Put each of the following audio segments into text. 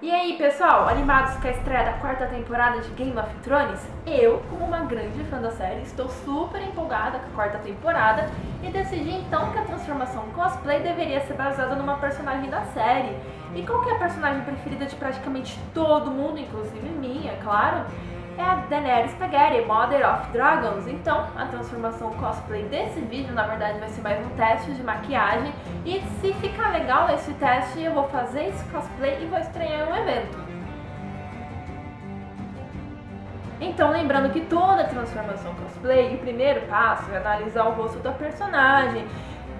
E aí, pessoal, animados com a estreia da 4ª temporada de Game of Thrones? Eu, como uma grande fã da série, estou super empolgada com a 4ª temporada e decidi então que a transformação cosplay deveria ser baseada numa personagem da série. E qual que é a personagem preferida de praticamente todo mundo, inclusive minha, claro? É a Daenerys Targaryen, Mother of Dragons. Então, a transformação cosplay desse vídeo, na verdade, vai ser mais um teste de maquiagem. E se ficar legal esse teste, eu vou fazer esse cosplay e vou estrear um evento. Então, lembrando que toda transformação cosplay, o primeiro passo é analisar o rosto da personagem,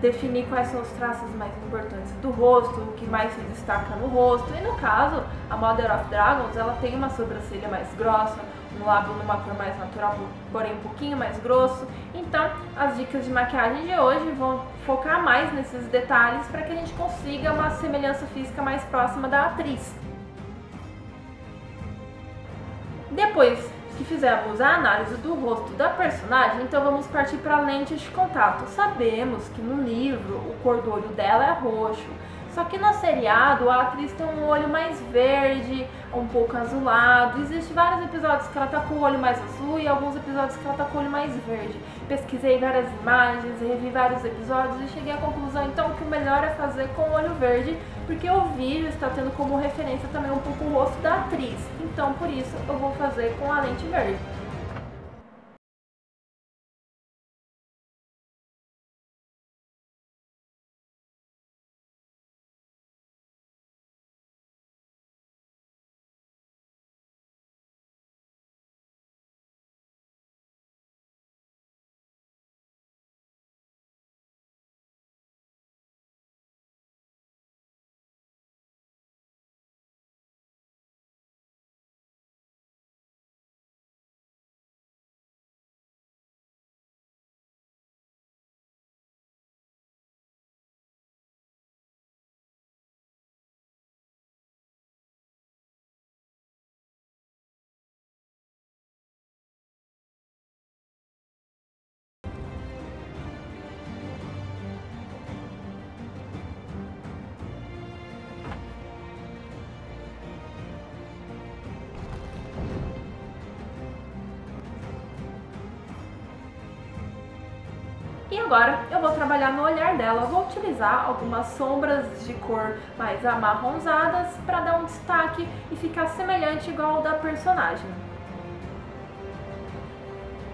definir quais são os traços mais importantes do rosto, o que mais se destaca no rosto. E no caso, a Mother of Dragons, ela tem uma sobrancelha mais grossa, um lábio numa cor mais natural, porém um pouquinho mais grosso. Então, as dicas de maquiagem de hoje vão focar mais nesses detalhes para que a gente consiga uma semelhança física mais próxima da atriz. Depois que fizemos a análise do rosto da personagem, então vamos partir para a lente de contato. Sabemos que no livro o cor do olho dela é roxo, só que no seriado a atriz tem um olho mais verde, um pouco azulado. Existem vários episódios que ela tá com o olho mais azul e alguns episódios que ela tá com o olho mais verde. Pesquisei várias imagens, revi vários episódios e cheguei à conclusão então que o melhor é fazer com o olho verde, porque o vídeo está tendo como referência também um pouco o rosto da atriz. Então por isso eu vou fazer com a lente verde. E agora eu vou trabalhar no olhar dela. Vou utilizar algumas sombras de cor mais amarronzadas para dar um destaque e ficar semelhante igual ao da personagem.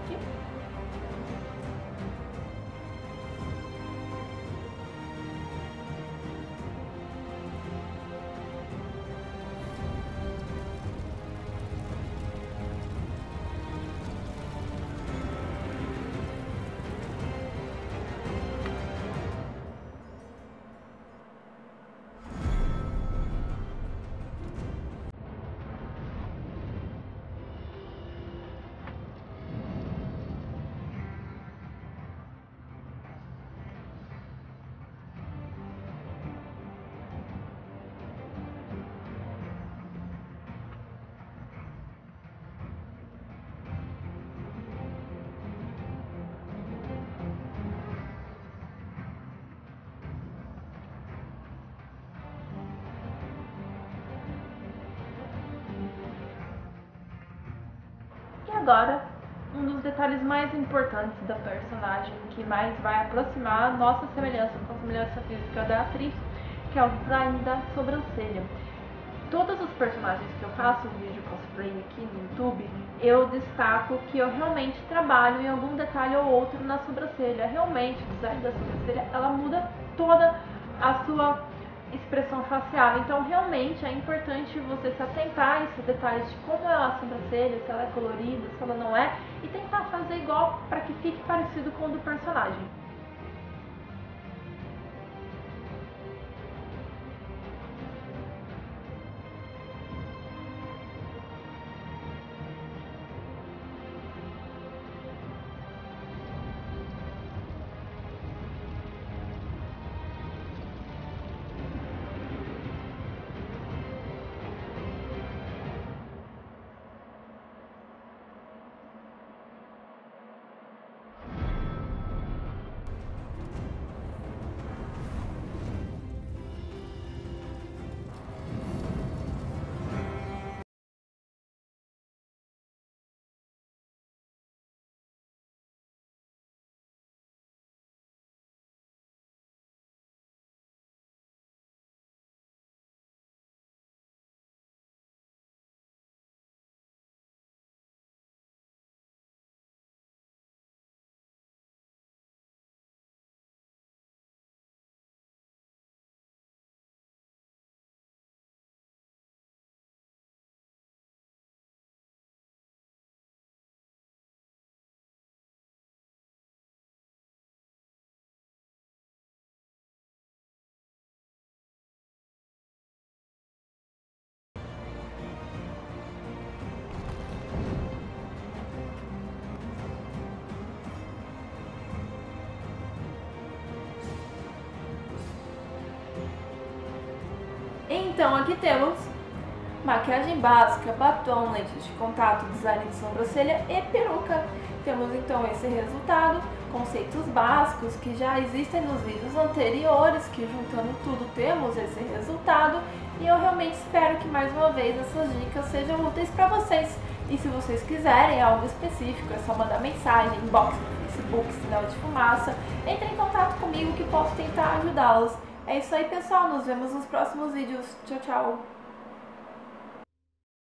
Aqui. Agora, um dos detalhes mais importantes da personagem, que mais vai aproximar a nossa semelhança com a semelhança física da atriz, que é o design da sobrancelha. Todos os personagens que eu faço vídeo cosplay aqui no YouTube, eu destaco que eu realmente trabalho em algum detalhe ou outro na sobrancelha. Realmente, o design da sobrancelha, ela muda toda a sua expressão facial, então realmente é importante você se atentar a esses detalhes de como é a sobrancelha, se ela é colorida, se ela não é, e tentar fazer igual para que fique parecido com o do personagem. Então aqui temos maquiagem básica, batom, lentes de contato, design de sobrancelha e peruca. Temos então esse resultado, conceitos básicos que já existem nos vídeos anteriores, que juntando tudo temos esse resultado. E eu realmente espero que mais uma vez essas dicas sejam úteis para vocês. E se vocês quiserem algo específico, é só mandar mensagem, inbox no Facebook, sinal de fumaça. Entre em contato comigo que posso tentar ajudá-los. É isso aí, pessoal. Nos vemos nos próximos vídeos. Tchau, tchau!